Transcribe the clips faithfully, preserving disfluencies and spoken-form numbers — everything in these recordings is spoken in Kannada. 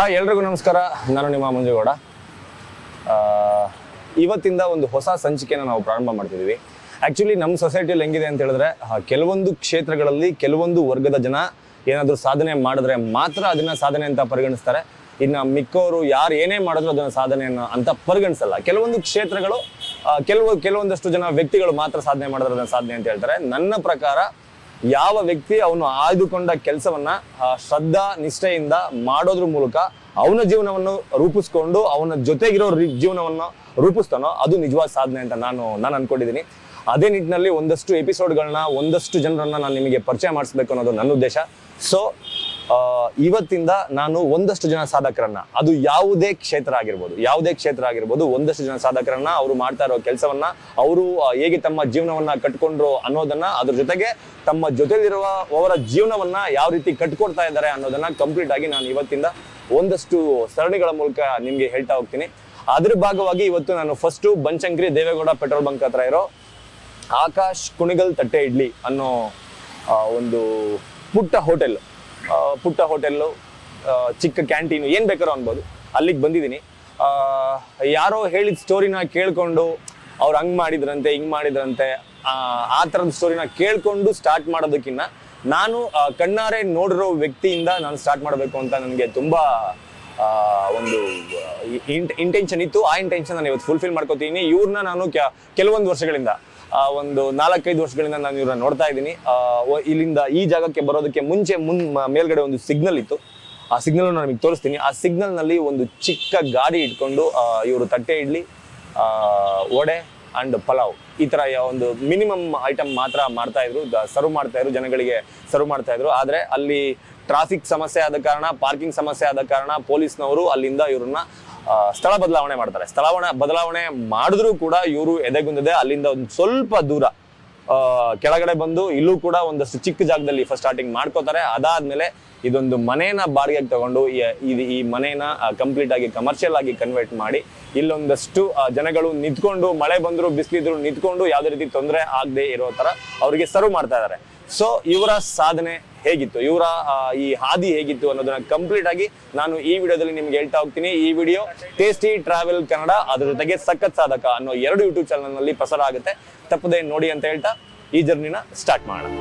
ಹಾಯ್ ಎಲ್ಲರಿಗೂ ನಮಸ್ಕಾರ, ನಾನು ನಿಮ್ಮ ಮಂಜುಗೌಡ. ಇವತ್ತಿಂದ ಒಂದು ಹೊಸ ಸಂಚಿಕೆಯನ್ನು ನಾವು ಪ್ರಾರಂಭ ಮಾಡ್ತಿದ್ದೀವಿ. ಆ್ಯಕ್ಚುಲಿ ನಮ್ಮ ಸೊಸೈಟಿಯಲ್ಲಿ ಹೆಂಗಿದೆ ಅಂತ ಹೇಳಿದ್ರೆ, ಕೆಲವೊಂದು ಕ್ಷೇತ್ರಗಳಲ್ಲಿ ಕೆಲವೊಂದು ವರ್ಗದ ಜನ ಏನಾದರೂ ಸಾಧನೆ ಮಾಡಿದ್ರೆ ಮಾತ್ರ ಅದನ್ನು ಸಾಧನೆ ಅಂತ ಪರಿಗಣಿಸ್ತಾರೆ. ಇನ್ನು ಮಿಕ್ಕವರು ಯಾರು ಏನೇ ಮಾಡಿದ್ರು ಅದನ್ನು ಸಾಧನೆಯನ್ನು ಅಂತ ಪರಿಗಣಿಸಲ್ಲ. ಕೆಲವೊಂದು ಕ್ಷೇತ್ರಗಳು ಕೆಲವು ಕೆಲವೊಂದಷ್ಟು ಜನ ವ್ಯಕ್ತಿಗಳು ಮಾತ್ರ ಸಾಧನೆ ಮಾಡಿದ್ರೆ ಅದನ್ನು ಸಾಧನೆ ಅಂತ ಹೇಳ್ತಾರೆ. ನನ್ನ ಪ್ರಕಾರ ಯಾವ ವ್ಯಕ್ತಿ ಅವನು ಆಯ್ದುಕೊಂಡ ಕೆಲಸವನ್ನ ಶ್ರದ್ಧಾ ನಿಷ್ಠೆಯಿಂದ ಮಾಡೋದ್ರ ಮೂಲಕ ಅವನ ಜೀವನವನ್ನು ರೂಪಿಸ್ಕೊಂಡು ಅವನ ಜೊತೆಗಿರೋ ಜೀವನವನ್ನು ರೂಪಿಸ್ತಾನೋ ಅದು ನಿಜವಾದ ಸಾಧನೆ ಅಂತ ನಾನು ನಾನು ಅನ್ಕೊಂಡಿದ್ದೀನಿ. ಅದೇ ನಿಟ್ಟಿನಲ್ಲಿ ಒಂದಷ್ಟು ಎಪಿಸೋಡ್ಗಳನ್ನ ಒಂದಷ್ಟು ಜನರನ್ನ ನಾನು ನಿಮಗೆ ಪರಿಚಯ ಮಾಡಿಸ್ಬೇಕು ಅನ್ನೋದು ನನ್ನ ಉದ್ದೇಶ. ಸೊ ಇವತ್ತಿಂದ ನಾನು ಒಂದಷ್ಟು ಜನ ಸಾಧಕರನ್ನ, ಅದು ಯಾವುದೇ ಕ್ಷೇತ್ರ ಆಗಿರ್ಬೋದು ಯಾವುದೇ ಕ್ಷೇತ್ರ ಆಗಿರ್ಬೋದು ಒಂದಷ್ಟು ಜನ ಸಾಧಕರನ್ನ, ಅವರು ಮಾಡ್ತಾ ಇರೋ ಕೆಲಸವನ್ನ, ಅವರು ಹೇಗೆ ತಮ್ಮ ಜೀವನವನ್ನ ಕಟ್ಕೊಂಡ್ರು ಅನ್ನೋದನ್ನ, ಅದ್ರ ಜೊತೆಗೆ ತಮ್ಮ ಜೊತೆಲಿರುವ ಅವರ ಜೀವನವನ್ನ ಯಾವ ರೀತಿ ಕಟ್ಕೊಡ್ತಾ ಇದ್ದಾರೆ ಅನ್ನೋದನ್ನ ಕಂಪ್ಲೀಟ್ ಆಗಿ ನಾನು ಇವತ್ತಿಂದ ಒಂದಷ್ಟು ಸರಣಿಗಳ ಮೂಲಕ ನಿಮ್ಗೆ ಹೇಳ್ತಾ ಹೋಗ್ತೀನಿ. ಅದ್ರ ಭಾಗವಾಗಿ ಇವತ್ತು ನಾನು first Banashankari Deve Gowda petrol bunk ಹತ್ರ ಇರೋ ಆಕಾಶ್ ಕುಣಿಗಲ್ ತಟ್ಟೆ ಇಡ್ಲಿ ಅನ್ನೋ ಒಂದು ಪುಟ್ಟ ಹೋಟೆಲ್ ಪುಟ್ಟ ಹೋಟೆಲ್ಲು ಚಿಕ್ಕ ಕ್ಯಾಂಟೀನು ಏನು ಬೇಕಾರೋ ಅನ್ಬೋದು, ಅಲ್ಲಿಗೆ ಬಂದಿದ್ದೀನಿ. ಯಾರೋ ಹೇಳಿದ ಸ್ಟೋರಿನ ಕೇಳಿಕೊಂಡು, ಅವ್ರು ಹಂಗೆ ಮಾಡಿದ್ರಂತೆ ಹಿಂಗೆ ಮಾಡಿದ್ರಂತೆ ಆ ಥರದ ಸ್ಟೋರಿನ ಕೇಳಿಕೊಂಡು ಸ್ಟಾರ್ಟ್ ಮಾಡೋದಕ್ಕಿಂತ ನಾನು ಕಣ್ಣಾರೆ ನೋಡಿರೋ ವ್ಯಕ್ತಿಯಿಂದ ನಾನು ಸ್ಟಾರ್ಟ್ ಮಾಡಬೇಕು ಅಂತ ನನಗೆ ತುಂಬ ಒಂದು ಇಂಟೆನ್ಷನ್ ಇತ್ತು. ಆ ಇಂಟೆನ್ಷನ್ ನಾನು ಇವತ್ತು ಫುಲ್ಫಿಲ್ ಮಾಡ್ಕೋತೀನಿ. ಇವ್ರನ್ನ ನಾನು ಕೆಲವೊಂದು ವರ್ಷಗಳಿಂದ ಒಂದು ನಾಲ್ಕೈದು ವರ್ಷಗಳಿಂದ ನಾನು ಇವ್ರನ್ನ ನೋಡ್ತಾ ಇದ್ದೀನಿ. ಇಲ್ಲಿಂದ ಈ ಜಾಗಕ್ಕೆ ಬರೋದಕ್ಕೆ ಮುಂಚೆ ಮುನ್ ಮೇಲ್ಗಡೆ ಒಂದು ಸಿಗ್ನಲ್ ಇತ್ತು, ಆ ಸಿಗ್ನಲ್ ನಾನು ನಿಮಗೆ ತೋರಿಸ್ತೀನಿ. ಆ ಸಿಗ್ನಲ್ನಲ್ಲಿ ಒಂದು ಚಿಕ್ಕ ಗಾಡಿ ಇಟ್ಕೊಂಡು ಇವರು ತಟ್ಟೆ ಇಡ್ಲಿ, ವಡೆ ಅಂಡ್ ಪಲಾವ್ ಈ ಥರ ಒಂದು ಮಿನಿಮಮ್ ಐಟಮ್ ಮಾತ್ರ ಮಾಡ್ತಾ ಇದ್ರು, ಸರ್ವ್ ಮಾಡ್ತಾ ಇದ್ರು, ಜನಗಳಿಗೆ ಸರ್ವ್ ಮಾಡ್ತಾ ಇದ್ರು. ಆದರೆ ಅಲ್ಲಿ ಟ್ರಾಫಿಕ್ ಸಮಸ್ಯೆ ಆದ ಕಾರಣ, ಪಾರ್ಕಿಂಗ್ ಸಮಸ್ಯೆ ಆದ ಕಾರಣ ಪೊಲೀಸ್ನವರು ಅಲ್ಲಿಂದ ಇವ್ರನ್ನ ಸ್ಥಳ ಬದಲಾವಣೆ ಮಾಡ್ತಾರೆ. ಸ್ಥಳ ಬದಲಾವಣೆ ಮಾಡಿದ್ರೂ ಕೂಡ ಇವರು ಎದೆಗುಂದದೆ ಅಲ್ಲಿಂದ ಒಂದು ಸ್ವಲ್ಪ ದೂರ ಕೆಳಗಡೆ ಬಂದು ಇಲ್ಲೂ ಕೂಡ ಒಂದಷ್ಟು ಚಿಕ್ಕ ಜಾಗದಲ್ಲಿ ಫಸ್ಟ್ ಸ್ಟಾರ್ಟಿಂಗ್ ಮಾಡ್ಕೋತಾರೆ. ಅದಾದ್ಮೇಲೆ ಇದೊಂದು ಮನೇನ ಬಾಡಿಗೆ ತಗೊಂಡು ಈ ಮನೇನ ಕಂಪ್ಲೀಟ್ ಆಗಿ ಕಮರ್ಷಿಯಲ್ ಆಗಿ ಕನ್ವರ್ಟ್ ಮಾಡಿ ಇಲ್ಲೊಂದಷ್ಟು ಜನಗಳು ನಿಂತ್ಕೊಂಡು, ಮಳೆ ಬಂದ್ರು ಬಿಸಿಲಿದ್ರು ನಿಂತ್ಕೊಂಡು ಯಾವುದೇ ರೀತಿ ತೊಂದರೆ ಆಗದೆ ಇರೋ ತರ ಅವ್ರಿಗೆ ಸರ್ವ್ ಮಾಡ್ತಾ ಇದ್ದಾರೆ. ಸೊ ಇವರ ಸಾಧನೆ ಹೇಗಿತ್ತು, ಇವರ ಈ ಹಾದಿ ಹೇಗಿತ್ತು ಅನ್ನೋದನ್ನ ಕಂಪ್ಲೀಟ್ ಆಗಿ ನಾನು ಈ ವಿಡಿಯೋದಲ್ಲಿ ನಿಮ್ಗೆ ಹೇಳ್ತಾ ಹೋಗ್ತೀನಿ. ಈ ವಿಡಿಯೋ ಟೇಸ್ಟಿ ಟ್ರಾವೆಲ್ ಕನ್ನಡ, ಅದ್ರ ಜೊತೆಗೆ ಸಖತ್ ಸಾಧಕ ಅನ್ನೋ ಎರಡು ಯೂಟ್ಯೂಬ್ ಚಾನಲ್ ನಲ್ಲಿ ಪ್ರಸಾರ ಆಗುತ್ತೆ. ತಪ್ಪದೆ ನೋಡಿ ಅಂತ ಹೇಳ್ತಾ ಈ ಜರ್ನಿನ ಸ್ಟಾರ್ಟ್ ಮಾಡೋಣ.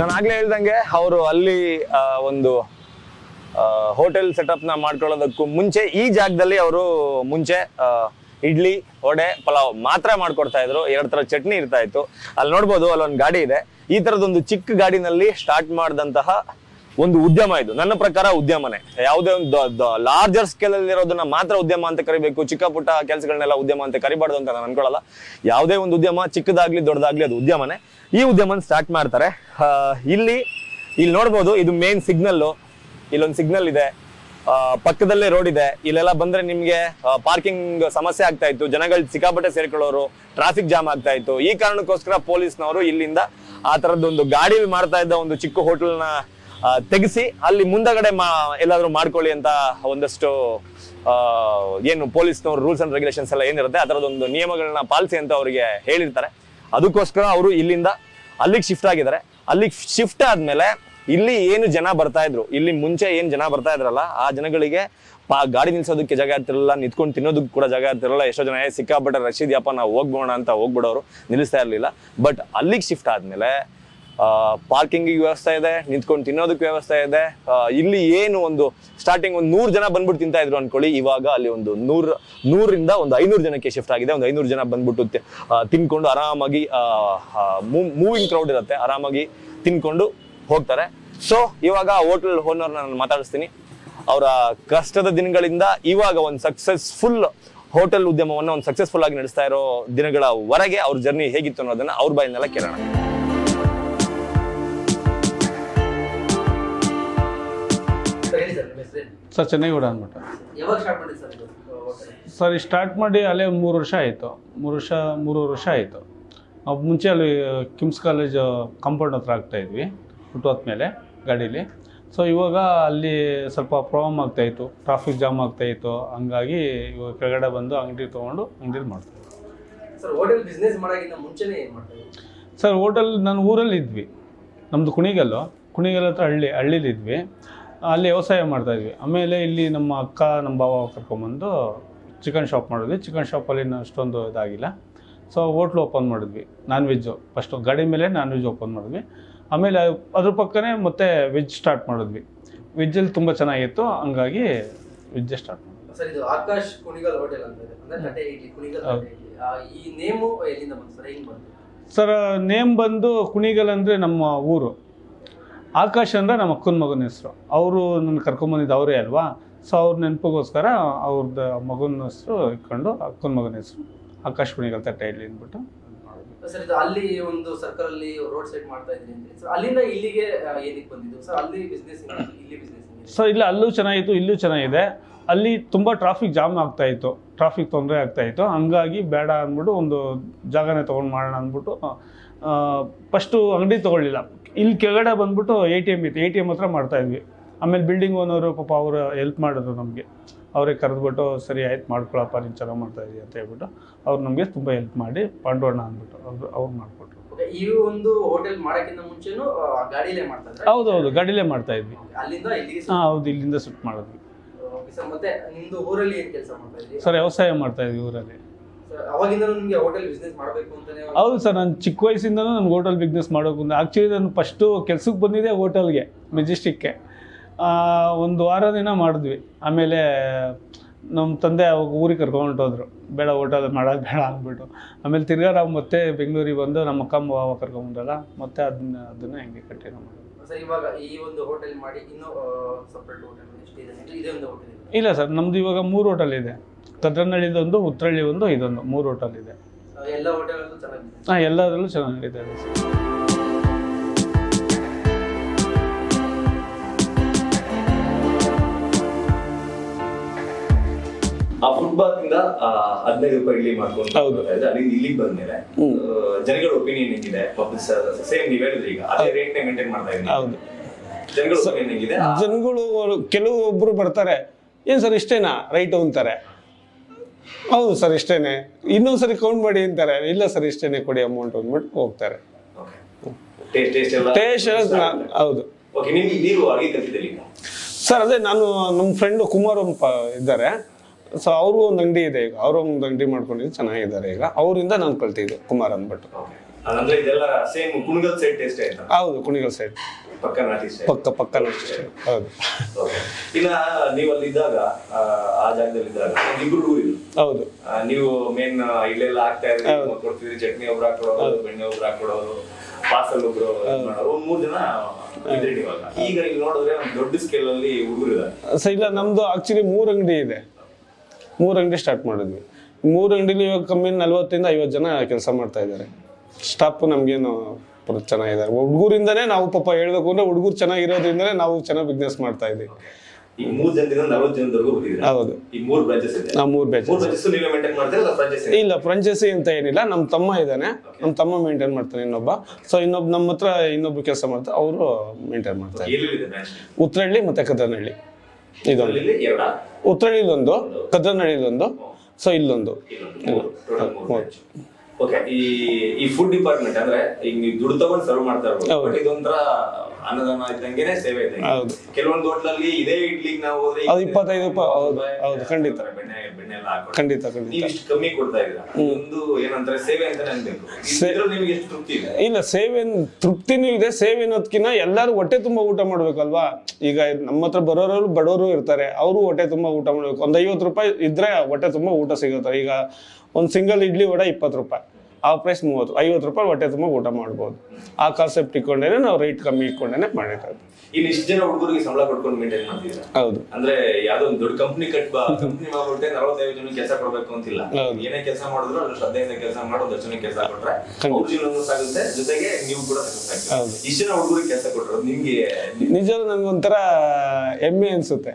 ನಾನು ಆಗ್ಲೇ ಹೇಳ್ದಂಗೆ ಅವರು ಅಲ್ಲಿ ಒಂದು ಹೋಟೆಲ್ ಸೆಟಪ್ ನ ಮಾಡ್ಕೊಳ್ಳೋದಕ್ಕೂ ಮುಂಚೆ ಈ ಜಾಗದಲ್ಲಿ ಅವರು ಮುಂಚೆ ಇಡ್ಲಿ ವಡೆ ಪಲಾವ್ ಮಾತ್ರ ಮಾಡ್ಕೊಡ್ತಾ ಇದ್ರು. ಎರಡು ತರ ಚಟ್ನಿ ಇರ್ತಾ ಇತ್ತು. ಅಲ್ಲಿ ನೋಡ್ಬೋದು ಅಲ್ಲೊಂದು ಗಾಡಿ ಇದೆ. ಈ ತರದೊಂದು ಚಿಕ್ಕ ಗಾಡಿನಲ್ಲಿ ಸ್ಟಾರ್ಟ್ ಮಾಡಿದಂತಹ ಒಂದು ಉದ್ಯಮ ಇದು. ನನ್ನ ಪ್ರಕಾರ ಉದ್ಯಮನೆ. ಯಾವುದೇ ಒಂದು ಲಾರ್ಜರ್ ಸ್ಕೇಲ್ ಅಲ್ಲಿ ಇರೋದನ್ನ ಮಾತ್ರ ಉದ್ಯಮ ಅಂತ ಕರಿಬೇಕು. ಚಿಕ್ಕ ಪುಟ್ಟ ಕೆಲಸಗಳನ್ನೆಲ್ಲ ಉದ್ಯಮ ಅಂತ ಕರಿಬಾರ್ದು ಅಂತ ನಾನು ಅನ್ಕೊಳ್ಳಲ್ಲ. ಯಾವುದೇ ಒಂದು ಉದ್ಯಮ ಚಿಕ್ಕದಾಗ್ಲಿ ದೊಡ್ಡದಾಗ್ಲಿ ಅದು ಉದ್ಯಮನೆ. ಈ ಉದ್ಯಮನ ಸ್ಟಾರ್ಟ್ ಮಾಡ್ತಾರೆ. ಇಲ್ಲಿ ಇಲ್ಲಿ ನೋಡ್ಬೋದು, ಇದು ಮೇನ್ ಸಿಗ್ನಲ್ಲು, ಇಲ್ಲೊಂದು ಸಿಗ್ನಲ್ ಇದೆ, ಪಕ್ಕದಲ್ಲೇ ರೋಡ್ ಇದೆ. ಇಲ್ಲೆಲ್ಲ ಬಂದ್ರೆ ನಿಮ್ಗೆ ಪಾರ್ಕಿಂಗ್ ಸಮಸ್ಯೆ ಆಗ್ತಾ ಇತ್ತು, ಜನಗಳು ಸಿಕ್ಕಾಪಟ್ಟೆ ಸೇರ್ಕೊಳ್ಳೋರು, ಟ್ರಾಫಿಕ್ ಜಾಮ್ ಆಗ್ತಾ ಇತ್ತು. ಈ ಕಾರಣಕ್ಕೋಸ್ಕರ ಪೊಲೀಸ್ನವರು ಇಲ್ಲಿಂದ ಆ ತರದೊಂದು ಗಾಡಿ ಮಾಡ್ತಾ ಇದ್ದ ಒಂದು ಚಿಕ್ಕ ಹೋಟೆಲ್ನ ತೆಗೆಸಿ ಅಲ್ಲಿ ಮುಂದಗಡೆ ಮಾ ಎಲ್ಲಾದ್ರೂ ಮಾಡ್ಕೊಳ್ಳಿ ಅಂತ ಒಂದಷ್ಟು ಏನು ಪೊಲೀಸ್ನವರು ರೂಲ್ಸ್ ಅಂಡ್ ರೆಗ್ಯುಲೇಷನ್ಸ್ ಎಲ್ಲ ಏನಿರುತ್ತೆ ಆ ತರದೊಂದು ನಿಯಮಗಳನ್ನ ಪಾಲಿಸಿ ಅಂತ ಅವರಿಗೆ ಹೇಳಿರ್ತಾರೆ. ಅದಕ್ಕೋಸ್ಕರ ಅವರು ಇಲ್ಲಿಂದ ಅಲ್ಲಿಗೆ ಶಿಫ್ಟ್ ಆಗಿದ್ದಾರೆ. ಅಲ್ಲಿಗೆ ಶಿಫ್ಟ್ ಆದ್ಮೇಲೆ ಇಲ್ಲಿ ಏನು ಜನ ಬರ್ತಾ ಇದ್ರು, ಇಲ್ಲಿ ಮುಂಚೆ ಏನ್ ಜನ ಬರ್ತಾ ಇದ್ರಲ್ಲ, ಆ ಜನಗಳಿಗೆ ಗಾಡಿ ನಿಲ್ಸೋದಕ್ಕೆ ಜಾಗ ಇರ್ತಿರಲಿಲ್ಲ, ನಿಂತ್ಕೊಂಡು ತಿನ್ನೋದಕ್ಕೆ ಕೂಡ ಜಾಗ ಇರ್ತಿರಲಿಲ್ಲ. ಎಷ್ಟೋ ಜನ ಸಿಕ್ಕಾಪಟ್ಟೆ ರಶ್ ಇದೆಯಪ್ಪ ನಾವು ಹೋಗ್ಬೋಣ ಅಂತ ಹೋಗ್ಬಿಡೋರು, ನಿಲ್ಲಿಸ್ತಾ ಇರ್ಲಿಲ್ಲ. ಬಟ್ ಅಲ್ಲಿಗೆ ಶಿಫ್ಟ್ ಆದ್ಮೇಲೆ ಪಾರ್ಕಿಂಗಿಗೆ ವ್ಯವಸ್ಥೆ ಇದೆ, ನಿಂತ್ಕೊಂಡು ತಿನ್ನೋದಕ್ಕೆ ವ್ಯವಸ್ಥೆ ಇದೆ. ಇಲ್ಲಿ ಏನು ಒಂದು ಸ್ಟಾರ್ಟಿಂಗ್ ಒಂದು ನೂರು ಜನ ಬಂದ್ಬಿಟ್ಟು ತಿಂತಾ ಇದ್ರು ಅನ್ಕೊಳ್ಳಿ, ಇವಾಗ ಅಲ್ಲಿ ಒಂದು ನೂರ ನೂರಿಂದ ಒಂದು ಐನೂರು ಜನಕ್ಕೆ ಶಿಫ್ಟ್ ಆಗಿದೆ. ಒಂದು ಐನೂರು ಜನ ಬಂದ್ಬಿಟ್ಟು ತಿನ್ಕೊಂಡು ಆರಾಮಾಗಿ ಮೂವಿಂಗ್ ಕ್ರೌಡ್ ಇರುತ್ತೆ, ಆರಾಮಾಗಿ ತಿನ್ಕೊಂಡು ಹೋಗ್ತಾರೆ. ಸೊ ಇವಾಗ ಹೋಟೆಲ್ ಓನರ್ನ ನಾನು ಮಾತಾಡಿಸ್ತೀನಿ. ಅವರ ಕಷ್ಟದ ದಿನಗಳಿಂದ ಇವಾಗ ಒಂದು ಸಕ್ಸಸ್ಫುಲ್ ಹೋಟೆಲ್ ಉದ್ಯಮವನ್ನು ಒಂದು ಸಕ್ಸಸ್ಫುಲ್ ಆಗಿ ನಡೆಸ್ತಾ ಇರೋ ದಿನಗಳವರೆಗೆ ಅವ್ರ ಜರ್ನಿ ಹೇಗಿತ್ತು ಅನ್ನೋದನ್ನ ಅವ್ರ ಬಾಯಿಂದೆಲ್ಲ ಕೇಳೋಣ. ಸರ್ ಚೆನ್ನಾಗಿ ಅನ್ಬಿಟ್ಟು ಸರ್ ಸ್ಟಾರ್ಟ್ ಮಾಡಿ ಅಲ್ಲೇ ಮೂರು ವರ್ಷ ಆಯಿತು, ಮೂರು ವರ್ಷ ಮೂರುವರೆ ವರ್ಷ ಆಯಿತು. ಮುಂಚೆ ಅಲ್ಲಿ ಕಿಮ್ಸ್ ಕಾಲೇಜ್ ಕಾಂಪೌಂಡ್ ಹತ್ರ ಆಗ್ತಾಯಿದ್ವಿ ಹುಟ್ಟೋದ ಮೇಲೆ ಗಾಡೀಲಿ. ಸೊ ಇವಾಗ ಅಲ್ಲಿ ಸ್ವಲ್ಪ ಪ್ರಾಬ್ಲಮ್ ಆಗ್ತಾಯಿತ್ತು, ಟ್ರಾಫಿಕ್ ಜಾಮ್ ಆಗ್ತಾಯಿತ್ತು. ಹಂಗಾಗಿ ಇವಾಗ ಕೆಳಗಡೆ ಬಂದು ಅಂಗಡಿ ತೊಗೊಂಡು ಅಂಗಡಿಲಿ ಮಾಡ್ತಾಯಿತ್ತು. ಸರ್ ಹೋಟೆಲ್ ನಾನು ಊರಲ್ಲಿದ್ವಿ, ನಮ್ಮದು ಕುಣಿಗಲ್ಲು, ಕುಣಿಗಲ್ ಹತ್ರ ಹಳ್ಳಿ ಹಳ್ಳಿಲಿದ್ವಿ, ಅಲ್ಲಿ ವ್ಯವಸಾಯ ಮಾಡ್ತಾಯಿದ್ವಿ. ಆಮೇಲೆ ಇಲ್ಲಿ ನಮ್ಮ ಅಕ್ಕ ನಮ್ಮ ಭಾವ ಕರ್ಕೊಂಬಂದು ಚಿಕನ್ ಶಾಪ್ ಮಾಡಿದ್ವಿ. ಚಿಕನ್ ಶಾಪಲ್ಲಿ ನಾನು ಅಷ್ಟೊಂದು ಇದಾಗಿಲ್ಲ, ಸೊ ಹೋಟ್ಲು ಓಪನ್ ಮಾಡಿದ್ವಿ. ನಾನ್ ವೆಜ್ಜು ಫಸ್ಟು ಗಾಡಿ ಮೇಲೆ ನಾನ್ ವೆಜ್ ಓಪನ್ ಮಾಡಿದ್ವಿ. ಆಮೇಲೆ ಅದ್ರ ಪಕ್ಕನೇ ಮತ್ತೆ ವೆಜ್ ಸ್ಟಾರ್ಟ್ ಮಾಡಿದ್ವಿ. ವೆಜ್ಜಲ್ಲಿ ತುಂಬ ಚೆನ್ನಾಗಿತ್ತು, ಹಂಗಾಗಿ ವೆಜ್ಜೇ ಸ್ಟಾರ್ಟ್ ಮಾಡಿದ್ವಿ. ಸರ್ ಇದು ಆಕಾಶ್ ಕುಣಿಗಲ್ ಹೋಟೆಲ್ ಅಂತ ಇದೆ, ಅಂದ್ರೆ ತಟ್ಟೆ ಇಡ್ಲಿ ಕುಣಿಗಲ್ ತಟ್ಟೆ ಇಡ್ಲಿ. ಈ ನೇಮು ಎಲ್ಲಿಂದ ಬಂತು ಸರ್, ಹೆಂಗೆ ಬಂತು? ಸರ್ ನೇಮ್ ಬಂದು ಕುಣಿಗಲ್ ಅಂದರೆ ನಮ್ಮ ಊರು, ಆಕಾಶ್ ಅಂದರೆ ನಮ್ಮ ಅಕ್ಕನ ಮಗನ ಹೆಸರು. ಅವರು ನನ್ನ ಕರ್ಕೊಂಬಂದಿದ್ದು ಅವರೇ ಅಲ್ವಾ, ಸೊ ಅವ್ರ ನೆನಪಿಗೋಸ್ಕರ ಅವ್ರದ್ದು ಮಗನ ಹೆಸರು ಇಟ್ಕೊಂಡು ಅಕ್ಕನ ಮಗನ ಹೆಸರು ಆಕಾಶ್ ಕುಣಿಗಲ್ ತಟ್ಟೆ ಇಡ್ಲಿ ಅಂದ್ಬಿಟ್ಟು. ಸರ್ ಇದು ಅಲ್ಲಿ ಒಂದು ಸರ್ಕಲಲ್ಲಿ ರೋಡ್ ಸೈಡ್ ಮಾಡ್ತಾ ಇದ್ದೀನಿ ಅಂತ ಸರ್, ಅಲ್ಲಿಂದ ಇಲ್ಲಿಗೆ ಏನಕ್ಕೆ ಬಂದಿದ್ದು ಸರ್? ಅಲ್ಲಿ ಬಿಸ್ನೆಸ್ ಇಲ್ಲಿ ಬಿಸ್ನೆಸ್ ಸರ್ ಇಲ್ಲ, ಅಲ್ಲೂ ಚೆನ್ನಾಗಿತ್ತು ಇಲ್ಲೂ ಚೆನ್ನಾಗಿದೆ. ಅಲ್ಲಿ ತುಂಬ ಟ್ರಾಫಿಕ್ ಜಾಮ್ ಆಗ್ತಾಯಿತ್ತು, ಟ್ರಾಫಿಕ್ ತೊಂದರೆ ಆಗ್ತಾಯಿತ್ತು, ಹಂಗಾಗಿ ಬೇಡ ಅಂದ್ಬಿಟ್ಟು ಒಂದು ಜಾಗನೇ ತೊಗೊಂಡು ಮಾಡೋಣ ಅಂದ್ಬಿಟ್ಟು ಫಸ್ಟು ಅಂಗಡಿ ತೊಗೊಳ್ಳಿಲ್ಲ. ಇಲ್ಲಿ ಕೆಳಗಡೆ ಬಂದ್ಬಿಟ್ಟು ಎ ಟಿ ಎಮ್ ಇತ್ತು, ಎ ಟಿ ಎಮ್ ಹತ್ರ ಮಾಡ್ತಾಯಿದ್ವಿ. ಆಮೇಲೆ ಬಿಲ್ಡಿಂಗ್ ಓನರು ಪಾಪ ಅವರು ಹೆಲ್ಪ್ ಮಾಡಿದ್ರು ನಮಗೆ, ಅವರೇ ಕರೆದ್ಬಿಟ್ಟು ಸರಿ ಆಯ್ತು ಮಾಡ್ಕೊಳಪ್ಪ ನೀನು ಚೆನ್ನಾಗಿ ಮಾಡ್ತಾಯಿದ್ದೀವಿ ಅಂತ ಹೇಳ್ಬಿಟ್ಟು ಅವ್ರು ನಮಗೆ ತುಂಬ ಹೆಲ್ಪ್ ಮಾಡಿ ಪಾಂಡವಣ್ಣ ಅಂದ್ಬಿಟ್ಟು ಅವರು ಅವ್ರು ಮಾಡಿಕೊಟ್ರು. ಈ ಒಂದು ಹೋಟೆಲ್ ಮಾಡೋಕ್ಕಿಂತ ಮುಂಚೆನೂ ಗಾಡಿಲೇ ಮಾಡ್ತಾಯಿದ್ರು? ಹೌದೌದು, ಗಾಡಿಲೇ ಮಾಡ್ತಾಯಿದ್ವಿ. ಅಲ್ಲಿಂದ ಇಲ್ಲಿಗೆ ಹಾಂ ಹೌದು, ಇಲ್ಲಿಂದ ಸುಟ್ ಮಾಡಿದ್ವಿ. ಮತ್ತೆ ನಿಮ್ದು ಊರಲ್ಲಿ ಏನು ಕೆಲಸ ಮಾಡ್ತಾಯಿದ್ವಿ? ಸರ್ ವ್ಯವಸಾಯ ಮಾಡ್ತಾಯಿದ್ವಿ ಊರಲ್ಲಿ. ಅವಾಗಿಂದಲೂ ನಿಮಗೆ ಹೋಟೆಲ್ ಬಿಸ್ನೆಸ್ ಮಾಡಬೇಕು ಅಂತಲೇ? ಹೌದು ಸರ್, ನಾನು ಚಿಕ್ಕ ವಯಸ್ಸಿಂದನೂ ನಮ್ಗೆ ಹೋಟೆಲ್ ಬಿಸ್ನೆಸ್ ಮಾಡೋಕು. ಆ್ಯಕ್ಚುಲಿ ನಾನು ಫಸ್ಟು ಕೆಲ್ಸಕ್ಕೆ ಬಂದಿದ್ದೆ ಹೋಟೆಲ್ಗೆ, ಮೆಜೆಸ್ಟಿಕ್ಗೆ. ಒಂದು ವಾರ ದಿನ ಮಾಡಿದ್ವಿ, ಆಮೇಲೆ ನಮ್ಮ ತಂದೆ ಅವಾಗ ಊರಿಗೆ ಕರ್ಕೊಂಡೋದ್ರು, ಬೇಡ ಹೋಟೆಲ್ ಮಾಡೋದು ಬೇಡ ಅಂದ್ಬಿಟ್ಟು. ಆಮೇಲೆ ತಿರ್ಗಾ ನಾವು ಮತ್ತೆ ಬೆಂಗಳೂರಿಗೆ ಬಂದು ನಮ್ಮ ಅಕ್ಕ ಮಾವ ಕರ್ಕೊಂಬಂದ್ರಲ್ಲ, ಮತ್ತೆ ಅದನ್ನ ಅದನ್ನು ಹೆಂಗೆ ಕಂಟಿನ್ಯೂ ಮಾಡೋದು. ಸರ್ ಇವಾಗ ಈ ಒಂದು ಹೋಟೆಲ್ ಮಾಡಿ ಇನ್ನೂ ಸಪ್ರೇಟ್ ಹೋಟೆಲ್ ಎಷ್ಟಿದೆ? ಇದೊಂದು ಹೋಟೆಲ್ ಇಲ್ಲ ಸರ್, ನಮ್ಮದು ಇವಾಗ ಮೂರು ಹೋಟೆಲ್ ಇದೆ. ಕದ್ರನಹಳ್ಳಿದೊಂದು, ಉತ್ತರಹಳ್ಳಿ ಒಂದು, ಇದೊಂದು, ಮೂರು ಹೋಟೆಲ್ ಇದೆ. ಎಲ್ಲ ಹೋಟೆಲಲ್ಲೂ ಚೆನ್ನಾಗಿದೆ? ಹಾಂ, ಎಲ್ಲದರಲ್ಲೂ ಚೆನ್ನಾಗಿದೆ ಸರ್. ಆ ಫುಟ್ಬಾತ್ ಇಂದ ಹದಿನೈದು ರೂಪಾಯಿ ಇಲ್ಲಿ ಮಾಡ್ಕೊಂಡು ಅಲ್ಲಿಂದ ಇಲ್ಲಿಗೆ ಬಂದ್ಮೇಲೆ ಜನಗಳ ಒಪಿನಿಯನ್ ಹೆಂಗಿದೆ? ಸೇಮ್ ನೀವು ಹೇಳಿದ್ರೆ ಈಗ ಅದೇ ರೇಟ್ ಮೇಂಟೈನ್ ಮಾಡ್ತಾ ಇದ್ದೀನಿ, ಜನಗಳ ಒಪಿನಿಯನ್ ಹೆಂಗಿದೆ? ಜನಗಳು ಕೆಲವೊಬ್ರು ಬರ್ತಾರೆ, ಏನ್ ಸರ್ ಇಷ್ಟೇನಾ ರೈಟು ಅಂತಾರೆ, ಹೌದು ಸರ್ ಇಷ್ಟೇನೆ, ಇನ್ನೊಂದ್ಸರಿ ಕೌಂಟ್ ಮಾಡಿ ಅಂತಾರೆ, ಇಲ್ಲ ಸರ್ ಇಷ್ಟೇನೆ ಕೊಡಿ ಅಮೌಂಟ್ ಅಂದ್ಬಿಟ್ಟು ಹೋಗ್ತಾರೆ. ಹೌದು ಸರ್, ಅದೇ ನಾನು ನಮ್ಮ ಫ್ರೆಂಡು ಕುಮಾರ್ ಒಬ್ಬ ಇದ್ದಾರೆ, ಸೊ ಅವ್ರಿಗೂ ಒಂದು ಅಂಗಡಿ ಇದೆ, ಈಗ ಅವರು ಒಂದು ಅಂಗಡಿ ಮಾಡ್ಕೊಂಡಿದ್ದು ಚೆನ್ನಾಗಿದ್ದಾರೆ ಈಗ, ಅವರಿಂದ ನಾನು ಕಲ್ತಿದ್ದು ಕುಮಾರ್ ಅಂದ್ಬಿಟ್ಟು. ಹೌದು, ಕುಣಿಗಲ್ ಸೈಡ್ ಪಕ್ಕ ಪಕ್ಕ ನಾಟಿ. ಹೌದು, ಇಲ್ಲ ನೀವು ಅಲ್ಲಿ ಇದ್ದಾಗ ಆ ಜಾಗದಲ್ಲಿ ಇದ್ದಾಗ ಇಬ್ರು ಹೌದು ನೀವು ಮೇನ್ ಇಲ್ಲೆಲ್ಲ ಆಗ್ತಾ ಇದ್ರೆ ಕೊಡ್ತಿದ್ರಿ, ಚಟ್ನಿ ಒಬ್ರು ಹಾಕೊಡೋದು, ಬೆಣ್ಣೆ ಒಬ್ರು ಹಾಕೊಡೋದು, ಪಾರ್ಸಲ್ ಒಬ್ರು ಮಾಡೋರು, ಒಂದ್ ಮೂರ್ ಜನ ಇದ್ರಿ ನೀವಾಗ. ಈಗ ನೀವು ನೋಡಿದ್ರೆ ಒಂದು ದೊಡ್ಡ ಸ್ಕೇಲ್ ಅಲ್ಲಿ ಹುಡುಗರು ಇದ್ದಾರೆ. ಇಲ್ಲ ನಮ್ದು ಆಕ್ಚುಲಿ ಮೂರ್ ಅಂಗಡಿ ಇದೆ, ಮೂರು ಅಂಗಡಿ ಸ್ಟಾರ್ಟ್ ಮಾಡಿದ್ವಿ. ಮೂರು ಅಂಗಡಿಲಿ ಇವಾಗ ಕಮ್ಮಿ ನಲ್ವತ್ತರಿಂದ ಐವತ್ತು ಜನ ಕೆಲಸ ಮಾಡ್ತಾ ಇದ್ದಾರೆ. ಸ್ಟಾಫು ನಮಗೇನು ಚೆನ್ನಾಗಿದ್ದಾರೆ, ಹುಡುಗರಿಂದನೇ ನಾವು ಪಾಪ ಹೇಳಬೇಕು ಅಂದರೆ ಹುಡುಗರು ಚೆನ್ನಾಗಿರೋದ್ರಿಂದಲೇ ನಾವು ಚೆನ್ನಾಗಿ ಬಿಸ್ನೆಸ್ ಮಾಡ್ತಾ ಇದ್ದೀವಿ. ಹೌದು, ಮೂರು ಬ್ರಾಂಚಸ್. ಇಲ್ಲ ಫ್ರಾಂಚೈಸಿ ಅಂತ ಏನಿಲ್ಲ, ನಮ್ಮ ತಮ್ಮ ಇದ್ದಾನೆ, ನಮ್ಮ ತಮ್ಮ ಮೇಂಟೈನ್ ಮಾಡ್ತಾನೆ ಇನ್ನೊಬ್ಬ, ಸೊ ಇನ್ನೊಬ್ಬ ನಮ್ಮ ಹತ್ರ ಇನ್ನೊಬ್ರು ಕೆಲಸ ಮಾಡ್ತಾರೆ, ಅವರು ಮೇಂಟೈನ್ ಮಾಡ್ತಾರೆ. ಉತ್ತರಹಳ್ಳಿ ಮತ್ತೆ ಕದನಹಳ್ಳಿ, ಇದೊಂದು ಉತ್ತರಹಳ್ಳಿಲೊಂದು, ಕದ್ರನಹಳ್ಳಿಲೊಂದು, ಸೊ ಇಲ್ಲೊಂದು. ಈ ಫುಡ್ ಡಿಪಾರ್ಟ್ಮೆಂಟ್ ಅಂದ್ರೆ ಈಗ ನೀವು ದುಡ್ಡು ತಗೊಂಡು ಸರ್ವ್ ಮಾಡ್ತಾ ಇರ್ಬೋದು, ಇದೊಂಥರ ಅನ್ನದಾನ ಇದ್ದಂಗೆನೆ ಸೇವೆ ಇದೆ. ಕೆಲವೊಂದು ಹೋಟ್ಲಲ್ಲಿ ಇದೇ ಇಡ್ಲಿಗೆ ನಾವು ಹೋದ್ರೆ ಇಪ್ಪತ್ತೈದು ರೂಪಾಯಿ ಖಂಡಿತ ಬೆಣ್ಣೆ ಎಲ್ಲ ಖಂಡಿತ ಖಂಡಿತ ಇಷ್ಟು ಕಮ್ಮಿ ಕೊಡ್ತಾ ಇದ್ದೀರಾ, ಒಂದು ಏನಂತಾರೆ ಸೇವೆ ಅಂತಾನೆ ಅನ್ಬೇಕು. ಇದ್ರಲ್ಲಿ ನಿಮ್ಗೆ ಎಷ್ಟು ತೃಪ್ತಿ ಇದೆ? ಇಲ್ಲ ಸೇವೆ ತೃಪ್ತಿನೂ ಇದೆ, ಸೇವೆ ಅನ್ನೋದ್ಕಿನ್ನ ಎಲ್ಲರೂ ಹೊಟ್ಟೆ ತುಂಬಾ ಊಟ ಮಾಡ್ಬೇಕಲ್ವಾ. ಈಗ ನಮ್ಮ ಹತ್ರ ಬರೋರು ಬಡವರು ಇರ್ತಾರೆ, ಅವರು ಹೊಟ್ಟೆ ತುಂಬಾ ಊಟ ಮಾಡ್ಬೇಕು. ಒಂದ್ ಐವತ್ತು ರೂಪಾಯಿ ಇದ್ರೆ ಹೊಟ್ಟೆ ತುಂಬಾ ಊಟ ಸಿಗುತ್ತೆ. ಈಗ ಒಂದು ಸಿಂಗಲ್ ಇಡ್ಲಿ ವಡೆ ಇಪ್ಪತ್ತು ರೂಪಾಯಿ, ಆ ಪ್ರೈಸ್ ಮೂವತ್ತು, ಐವತ್ತು ರೂಪಾಯಿ ಹೊಟ್ಟೆ ತುಂಬ ಊಟ ಮಾಡ್ಬೋದು. ಆ ಕಾನ್ಸೆಪ್ಟ್ ಇಟ್ಕೊಂಡೇನೆ ನಾವು ರೇಟ್ ಕಮ್ಮಿ ಇಟ್ಕೊಂಡೇನೆ ಮಾಡೋಕ್ಕಾಗುತ್ತೆ. ಇಲ್ಲಿ ಇಷ್ಟು ಜನ ಹುಡುಗರಿಗೆ ಸಂಬಳ ಕೊಡ್ಕೊಂಡು ಮೇಂಟೈನ್ ಮಾಡ್ತಿದ್ದೀರಾ? ಹೌದು, ಅಂದ್ರೆ ಯಾವುದೋ ಒಂದು ದೊಡ್ಡ ಕಂಪ್ನಿ ಕಟ್ಟ ಕಂಪ್ನಿ ಮಾಡ್ಬಿಟ್ಟೆ ನಲವತ್ತೈದು ಜನ ಕೆಲಸ ಕೊಡಬೇಕು ಅಂತಿಲ್ಲ. ಏನೇ ಕೆಲಸ ಮಾಡಿದ್ರು ಅದ್ರ ಶ್ರದ್ಧೆಯಿಂದ ಕೆಲಸ ಮಾಡೋ ದೊಡ್ಡ ಜನ ಕೆಲಸ ಕೊಟ್ರೆ ಅವ್ರ ಜೀವನ ಸಾಗುತ್ತೆ, ಜೊತೆಗೆ ನೀವು ಕೂಡ ಇಷ್ಟು ಜನ ಹುಡುಗರಿಗೆ ಕೆಲಸ ಕೊಟ್ಟರು. ನಿಮ್ಗೆ ನಿಜ ನನ್ಗೊಂಥರ ಹೆಮ್ಮೆ ಅನ್ಸುತ್ತೆ,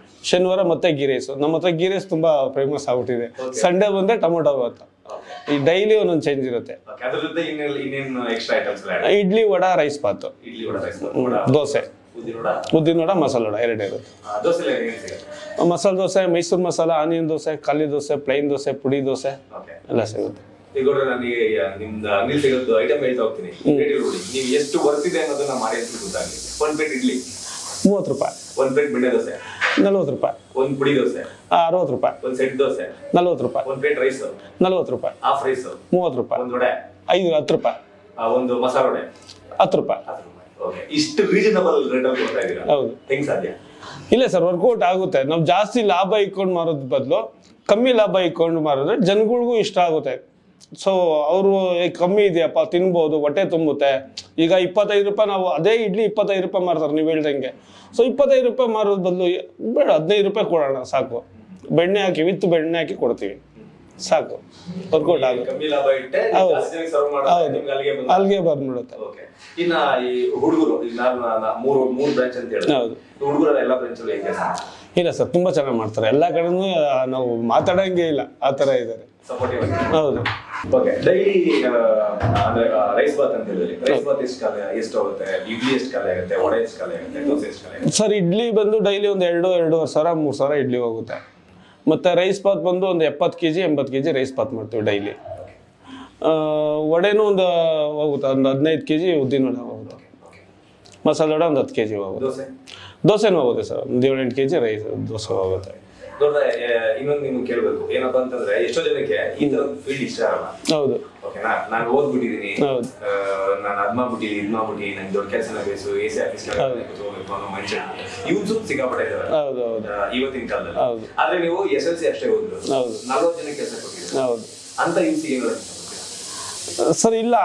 ಶನಿವಾರ ಮತ್ತೆ ಗೀ ರೈಸು. ನಮ್ಮ ಹತ್ರ ಗೀ ರೈಸ್ ತುಂಬ ಫೇಮಸ್ ಆಗ್ಬಿಟ್ಟಿದೆ. ಸಂಡೇ ಬಂದರೆ ಟೊಮೊಟೊ ಬಾತು. ಈ ಡೈಲಿ ಒಂದೊಂದು ಚೇಂಜ್ ಇರುತ್ತೆ. ಇಡ್ಲಿ ವಡ ರೈಸ್ ಬಾತು, ದೋಸೆ, ಉದ್ದಿನ ವಡ, ಮಸಾಲೆ ವಡ ಎರಡೇ ಇರುತ್ತೆ. ಮಸಾಲೆ ದೋಸೆ, ಮೈಸೂರು ಮಸಾಲ, ಆನಿಯನ್ ದೋಸೆ, ಖಾಲಿ ದೋಸೆ, ಪ್ಲೈನ್ ದೋಸೆ, ಪುಡಿ ದೋಸೆ ಎಲ್ಲ ಸಿಗುತ್ತೆ. ಈಗ ನನಗೆ ನಿಮ್ದು ಅನಿಲ್ ಸಿಗೋದು ಐಟಮ್ ಹೇಳ್ತಾ ಹೋಗ್ತೀನಿ. ನೀವು ಎಷ್ಟು ಬರ್ತಿದೆ ಅನ್ನೋದನ್ನ ಮಾಡಿ ಗೊತ್ತಾಗಲಿ. ಒಂದು ಪ್ಲೇಟ್ ಇಡ್ಲಿ ಮೂವತ್ತು ರೂಪಾಯಿ, ಒಂದು ಪ್ಲೇಟ್ ಬೆಣ್ಣೆ ದೋಸೆ ನಲ್ವತ್ತು ರೂಪಾಯಿ, ಒಂದು ಪುಡಿ ದೋಸೆ ಅರವತ್ತು ರೂಪಾಯಿ, ಒಂದು ಸೆಟ್ ದೋಸೆ ನಲ್ವತ್ತು ರೂಪಾಯಿ, ಒಂದು ಪ್ಲೇಟ್ ರೈಸ್ ನಲ್ವತ್ತು ರೂಪಾಯಿ, ಹಾಫ್ ರೈಸ್ ಮೂವತ್ತು ರೂಪಾಯಿ, ಒಂದು ವಡೆ ಐದು ಹತ್ತು ರೂಪಾಯಿ, ಒಂದು ಮಸಾಲೆ ವಡೆ ಹತ್ತು ರೂಪಾಯಿ. ಇಷ್ಟು ರೀಸನಬಲ್ ರೇಟ್ ಅಲ್ಲಿ ಕೊಡ್ತಾ ಇದ್ದೀರಾ? ಹೌದು. ಹೆಂಗ್ ಸಾಧ್ಯ? ಇಲ್ಲ ಸರ್, ವರ್ಕೌಟ್ ಆಗುತ್ತೆ. ನಾವು ಜಾಸ್ತಿ ಲಾಭ ಇಟ್ಕೊಂಡು ಮಾರೋದ್ ಬದಲು ಕಮ್ಮಿ ಲಾಭ ಇಟ್ಕೊಂಡು ಮಾರಿದ್ರೆ ಜನಗಳಿಗೂ ಇಷ್ಟ ಆಗುತ್ತೆ. ಸೊ ಅವರು ಕಮ್ಮಿ ಇದೆಯಪ್ಪ, ತಿನ್ಬೋದು, ಹೊಟ್ಟೆ ತುಂಬುತ್ತೆ. ಈಗ ಇಪ್ಪತ್ತೈದು ರೂಪಾಯಿ ನಾವು ಅದೇ ಇಡ್ಲಿ ಇಪ್ಪತ್ತೈದು ರೂಪಾಯಿ ಮಾರ್ತಾರೆ ನೀವು ಹೇಳ್ದಂಗೆ. ಸೊ ಇಪ್ಪತ್ತೈದು ರೂಪಾಯಿ ಮಾರೋದ್ ಬದಲು ಬೇಡ ಹದಿನೈದು ರೂಪಾಯಿ ಕೊಡೋಣ, ಸಾಕು, ಬೆಣ್ಣೆ ಹಾಕಿ ವಿತ್ ಬೆಣ್ಣೆ ಹಾಕಿ ಕೊಡ್ತೀವಿ, ಸಾಕು, ವರ್ಕೌಟ್ ಆಗುತ್ತೆ. ಅಲ್ಲಿಗೆ ಬಂದ್ಬಿಡುತ್ತೆ. ಇನ್ನ ಈ ಹುಡುಗರು ಇಲ್ಲ ಸರ್, ತುಂಬಾ ಚೆನ್ನಾಗಿ ಮಾಡ್ತಾರೆ. ಎಲ್ಲಾ ಕಡೆನೂ ನಾವು ಮಾತಾಡಂಗೆ ಇಲ್ಲ, ಆ ತರ ಇದ್ದಾರೆ. ಹೌದು. ಡೈಲಿ ಅಂದ್ರೆ ರೈಸ್ ಬಾತ್ ಅಂತ ಹೇಳಿದ್ರೆ ರೈಸ್ ಬಾತ್ ಎಷ್ಟು ಖಾಲಿ ಎಷ್ಟು ಆಗುತ್ತೆ? ಇಡ್ಲಿ ಎಷ್ಟು ಖಾಲಿ ಆಗುತ್ತೆ? ವಡೆ ಎಷ್ಟು ಖಾಲಿ ಆಗುತ್ತೆ? ದೋಸೆ ಎಷ್ಟು ಖಾಲಿ ಆಗುತ್ತೆ? ಸರ್, ಇಡ್ಲಿ ಬಂದು ಡೈಲಿ ಒಂದು ಎರಡು ಎರಡೂವರೆ ಸಾವಿರ ಮೂರು ಸಾವಿರ ಇಡ್ಲಿ ಹೋಗುತ್ತೆ. ಮತ್ತು ರೈಸ್ ಬಾತ್ ಬಂದು ಒಂದು ಎಪ್ಪತ್ತು ಕೆ ಜಿ ಎಂಬತ್ತು ಕೆ ಜಿ ರೈಸ್ ಬಾತ್ ಮಾಡ್ತೀವಿ ಡೈಲಿ. ವಡೆನೂ ಒಂದು ಹೋಗುತ್ತೆ, ಒಂದು ಹದಿನೈದು ಕೆ ಜಿ ಉದ್ದಿನ ವಡೆ ಹೋಗುತ್ತೆ, ಮಸಾಲೆ ವಡೆ ಒಂದು ಹತ್ತು ಕೆ ಜಿ ಹೋಗುತ್ತೆ, ದೋಸೆನೂ ಹೋಗುತ್ತೆ ಸರ್, ಒಂದು ಏಳೆಂಟು ಕೆ ಜಿ ರೈಸ್ ದೋಸೆ ಹೋಗುತ್ತೆ. ಇನ್ನೊಂದು ನಿಮ್ಗೆ ಕೇಳಬೇಕು, ಏನಪ್ಪಾ ಅಂತಂದ್ರೆ ಎಷ್ಟೋ ಜನಕ್ಕೆ ಈ ತರದ ಫೀಲ್ಡ್ ಇಷ್ಟ ಆಗಲ್ಲ. ಹೌದು. ಓಕೆನಾ, ನಾನು ಓದ್ಬಿಟ್ಟಿದ್ದೀನಿ, ನಾನು ಅದ್ ಮಾಡ್ಬಿಟ್ಟಿದ್ದೀನಿ ಇದ್ ಮಾಡ್ಬಿಟ್ಟಿದ್ದೀನಿ, ನಂಗೆ ದೊಡ್ಡ ಕೆಲಸನ ಬೇಸು, ಎ ಸಿ ಆಫೀಸ್ ಯೂಸ್ ಸಿಕ್ಕಾಪಟ್ಟೆ ಇದಾವೆ ಇವತ್ತಿನ ಕಾಲದಲ್ಲಿ. ಆದ್ರೆ ನೀವು ಎಸ್ ಎಲ್ ಸಿ ಅಷ್ಟೇ ಓದಿದ್ರು, ನಲ್ವತ್ತು ಜನ ಕೆಲಸ ಕೊಟ್ಟಿದ್ದೀರಿ ಅಂತ ಯೂಸ್ ಏನು ಸರ್? ಇಲ್ಲ,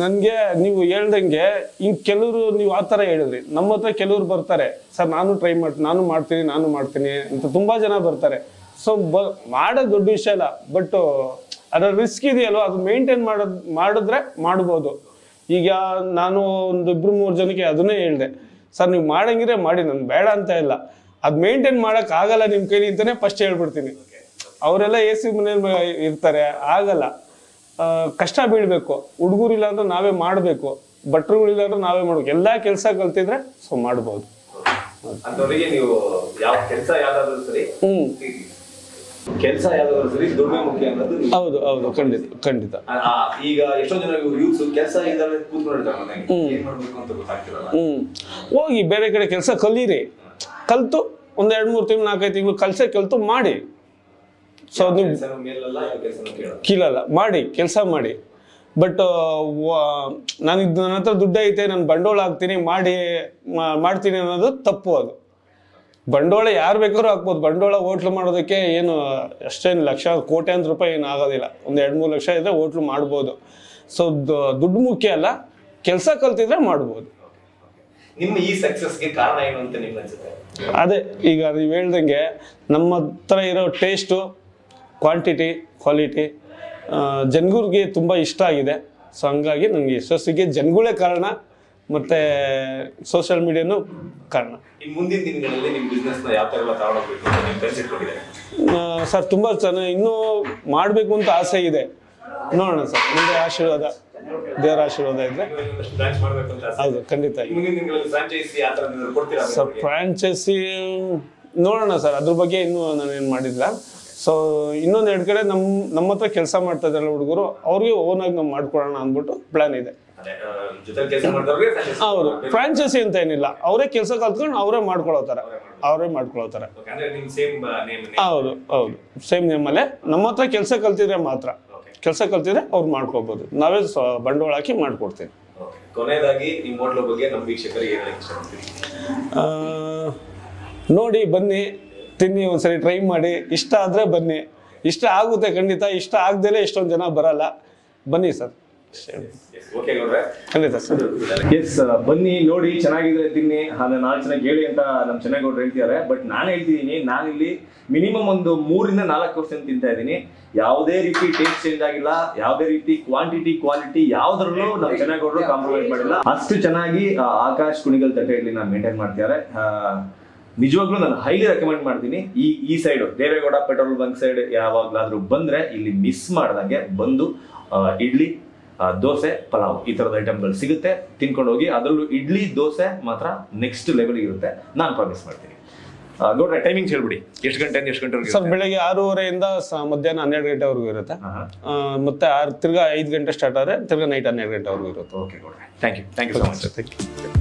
ನನಗೆ ನೀವು ಹೇಳ್ದಂಗೆ ಹಿಂಗೆ ಕೆಲವರು ನೀವು ಆ ಥರ ಹೇಳಿದ್ರಿ. ನಮ್ಮ ಹತ್ರ ಕೆಲವ್ರು ಬರ್ತಾರೆ ಸರ್, ನಾನು ಟ್ರೈ ಮಾಡ್ತೀನಿ, ನಾನು ಮಾಡ್ತೀನಿ, ನಾನು ಮಾಡ್ತೀನಿ ಅಂತ ತುಂಬ ಜನ ಬರ್ತಾರೆ. ಸೊ ಬ ಮಾಡೋ ದೊಡ್ಡ ವಿಷಯ ಇಲ್ಲ, ಬಟ್ ಅದರ ರಿಸ್ಕ್ ಇದೆಯಲ್ವ, ಅದು ಮೇಂಟೈನ್ ಮಾಡೋದು ಮಾಡಿದ್ರೆ ಮಾಡ್ಬೋದು. ಈಗ ನಾನು ಒಂದು ಇಬ್ಬರು ಮೂರು ಜನಕ್ಕೆ ಅದನ್ನೇ ಹೇಳಿದೆ, ಸರ್ ನೀವು ಮಾಡಂಗಿದ್ರೆ ಮಾಡಿ, ನಾನು ಬೇಡ ಅಂತ ಇಲ್ಲ, ಅದು ಮೇಂಟೈನ್ ಮಾಡೋಕ್ಕಾಗಲ್ಲ ನಿಮ್ಮ ಕೈಲಿ ಅಂತಲೇ ಫಸ್ಟ್ ಹೇಳ್ಬಿಡ್ತೀನಿ. ಅವರೆಲ್ಲ ಎ ಸಿ ಮನೇಲಿ ಇರ್ತಾರೆ, ಆಗಲ್ಲ, ಕಷ್ಟ ಬೀಳಬೇಕು. ಹುಡುಗರಿಲ್ಲ ಅಂದ್ರೆ ನಾವೇ ಮಾಡಬೇಕು, ಭಟ್ರುಗಳಿಲ್ಲ ಅಂದ್ರೆ ನಾವೇ ಮಾಡಬೇಕು. ಎಲ್ಲ ಕೆಲಸ ಕಲ್ತಿದ್ರೆ ಸೊ ಮಾಡ್ಬೋದು. ಕೆಲಸ ಯಾವ್ದಾದ್ರು ಸರಿ ದುಡಿಮೆ ಮುಖ್ಯ ಅನ್ನೋದು. ಹೌದು ಹೌದು, ಖಂಡಿತ ಖಂಡಿತ. ಈಗ ಎಷ್ಟೋ ಜನ ಯೂಸ್ ಕೆಲಸ ಇಲ್ದಾರೆ ಕೂತ್ಕೊಂಡಿರ್ತಾರೆ ಮನೆಗೆ, ಏನ್ ಮಾಡ್ಬೇಕು ಅಂತ ಗೊತ್ತಾಗ್ತಿರಲ್ಲ. ಹ್ಮ್ ಹೋಗಿ ಬೇರೆ ಕಡೆ ಕೆಲಸ ಕಲೀರಿ, ಕಲ್ತು ಒಂದ್ ಎರಡ್ ಮೂರ್ ತಿಂಗಳು ನಾಲ್ಕೈದು ತಿಂಗಳು ಕೆಲಸ ಕಲ್ತು ಮಾಡಿ. ಸೊ ನೀವು ಕೀಳಲ್ಲ, ಮಾಡಿ ಕೆಲಸ ಮಾಡಿ. ಬಟ್ ನಾನು ಇದು ನನ್ನ ಹತ್ರ ದುಡ್ಡು ಐತೆ, ನಾನು ಬಂಡವಾಳ ಹಾಕ್ತೀನಿ, ಮಾಡಿ ಮಾಡ್ತೀನಿ ಅನ್ನೋದು ತಪ್ಪು. ಅದು ಬಂಡವಾಳ ಯಾರು ಬೇಕಾದ್ರೂ ಹಾಕ್ಬೋದು. ಬಂಡವಾಳ ಹೋಟ್ಲು ಮಾಡೋದಕ್ಕೆ ಏನು ಅಷ್ಟೇನು ಲಕ್ಷ ಕೋಟ್ಯಾಂತರ ರೂಪಾಯಿ ಏನು ಆಗೋದಿಲ್ಲ. ಒಂದು ಎರಡು ಮೂರು ಲಕ್ಷ ಇದ್ದರೆ ಹೋಟ್ಲು ಮಾಡ್ಬೋದು. ಸೊ ದುಡ್ಡು ಮುಖ್ಯ ಅಲ್ಲ, ಕೆಲಸ ಕಲ್ತಿದ್ರೆ ಮಾಡ್ಬೋದು. ನಿಮ್ಮ ಈ ಸಕ್ಸಸ್ಗೆ ಕಾರಣ ಏನು ಅಂತ ನಿಮ್ಗೆ ಅನ್ಸುತ್ತೆ? ಅದೇ ಈಗ ನೀವು ಹೇಳ್ದಂಗೆ ನಮ್ಮ ಹತ್ರ ಇರೋ ಟೇಸ್ಟು, ಕ್ವಾಂಟಿಟಿ, ಕ್ವಾಲಿಟಿ ಜನಗಳಿಗೆ ತುಂಬ ಇಷ್ಟ ಆಗಿದೆ. ಸೊ ಹಂಗಾಗಿ ನನಗೆ ಯಶಸ್ಸಿಗೆ ಜನಗಳೇ ಕಾರಣ, ಮತ್ತು ಸೋಷಿಯಲ್ ಮೀಡಿಯಾನು ಕಾರಣ. ಮುಂದಿನ ದಿನಗಳಲ್ಲಿ ನಿಮ್ಮ ಬಿಸ್ನೆಸ್ನ ಯಾವ ಥರ ತಗೊಂಡೋಗ್ಬೇಕು ಸರ್? ತುಂಬ ಚೆನ್ನಾಗಿ ಇನ್ನೂ ಮಾಡಬೇಕು ಅಂತ ಆಸೆ ಇದೆ. ನೋಡೋಣ ಸರ್, ನಿಮಗೆ ಆಶೀರ್ವಾದ, ದೇವರ ಆಶೀರ್ವಾದ ಇದ್ರೆ. ಹೌದು, ಖಂಡಿತ ಸರ್. ಫ್ರಾಂಚೈಸಿ ನೋಡೋಣ ಸರ್, ಅದ್ರ ಬಗ್ಗೆ ಇನ್ನೂ ನಾನೇನು ಮಾಡಿಲ್ಲ. ಸೊ ಇನ್ನೊಂದು ಎರಡು ಕಡೆ ನಮ್ಮ ನಮ್ಮ ಹತ್ರ ಕೆಲಸ ಮಾಡ್ತಾ ಇದ್ದಾರಲ್ಲ ಹುಡುಗರು, ಅವ್ರಿಗೆ ಓನಾಗಿ ನಾವು ಮಾಡ್ಕೊಡೋಣ ಅಂದ್ಬಿಟ್ಟು ಪ್ಲಾನ್ ಇದೆ. ಹೌದು, ಫ್ರಾಂಚೈಸಿ ಅಂತ ಏನಿಲ್ಲ, ಅವರೇ ಕೆಲಸ ಕಲ್ತ್ಕೊಂಡು ಅವರೇ ಮಾಡ್ಕೊಳೋತಾರೆ, ಅವರೇ ಮಾಡ್ಕೊಳೋತಾರೆ. ಹೌದು ಹೌದು, ಸೇಮ್ ನೇಮಲ್ಲೇ. ನಮ್ಮ ಹತ್ರ ಕೆಲಸ ಕಲ್ತಿದ್ರೆ ಮಾತ್ರ, ಕೆಲಸ ಕಲ್ತಿದ್ರೆ ಅವ್ರು ಮಾಡ್ಕೋಬಹುದು, ನಾವೇ ಬಂಡವಾಳ ಹಾಕಿ ಮಾಡ್ಕೊಡ್ತೀವಿ. ಕೊನೆಯದಾಗಿ ನಿಮ್ಮ ಹೋಟ್ಲ್ ಬಗ್ಗೆ ನಮ್ಮ ವೀಕ್ಷಕರಿಗೆ ಏನು ಹೇಳಕ್ಕೆ ಇಷ್ಟಪಡ್ತೀರಿ? ನೋಡಿ, ಬನ್ನಿ, ತಿನ್ನಿ, ಒಂದ್ಸರಿ ಟ್ರೈ ಮಾಡಿ, ಇಷ್ಟ ಆದರೆ ಬನ್ನಿ. ಇಷ್ಟ ಆಗುತ್ತೆ ಖಂಡಿತ, ಇಷ್ಟ ಆಗದೆಲೇ ಎಷ್ಟೊಂದು ಜನ ಬರಲ್ಲ. ಬನ್ನಿ sir. Okay, all right. Yes, Bunny, Nodi, Chanagida, Tini, Hanan, Chanagianta, and Chanagod, but Nana Dini, Nanili, minimum on the moor in the Nala question in Tadini, Yaude repeat taste change Agila, Yaude repeat quantity, quality, Yauder low, Chanagoda, compromise Badala. As to Chanagi, Akash Kunigal Hotel, and maintain Martha. ನಿಜವಾಗ್ಲೂ ನಾನು ಹೈಲಿ ರೆಕಮೆಂಡ್ ಮಾಡ್ತೀನಿ ಈ ಈ side Deve Gowda petrol bunk side ಯಾವಾಗಲಾದರೂ ಬಂದ್ರೆ ಇಲ್ಲಿ ಮಿಸ್ ಮಾಡ್ದಂಗೆ ಬಂದು ಇಡ್ಲಿ ದೋಸೆ ಪಲಾವ್ ಈ ತರದ ಐಟಂಗಳು ಸಿಗುತ್ತೆ ತಿನ್ಕೊಂಡು ಹೋಗಿ ಅದರಲ್ಲೂ ಇಡ್ಲಿ ದೋಸೆ ಮಾತ್ರ ನೆಕ್ಸ್ಟ್ ಲೆವೆಲ್ ಇರುತ್ತೆ ನಾನು ಪ್ರಾಮಿಸ್ ಮಾಡ್ತೀನಿ ಗೌಡ್ರೆ ಟೈಮಿಂಗ್ಸ್ ಹೇಳ್ಬಿಡಿ ಎಷ್ಟು ಗಂಟೆ ಎಷ್ಟು ಗಂಟೆವರೆಗೆ ಸರ್ ಬೆಳಗ್ಗೆ ಆರೂವರೆ ಇಂದ ಮಧ್ಯಾಹ್ನ ಹನ್ನೆರಡು ಗಂಟೆವರೆಗೂ ಇರುತ್ತೆ ಮತ್ತೆ ತಿರ್ಗಾ ಐದು ಗಂಟೆ ಸ್ಟಾರ್ಟ್ ಆದರೆ ತಿರ್ಗಾ ನೈಟ್ ಹನ್ನೆರಡು ಗಂಟೆವರೆಗೂ ಇರುತ್ತೆ ಓಕೆ ಗೌಡ್ರೆ thank you thank you so much thank you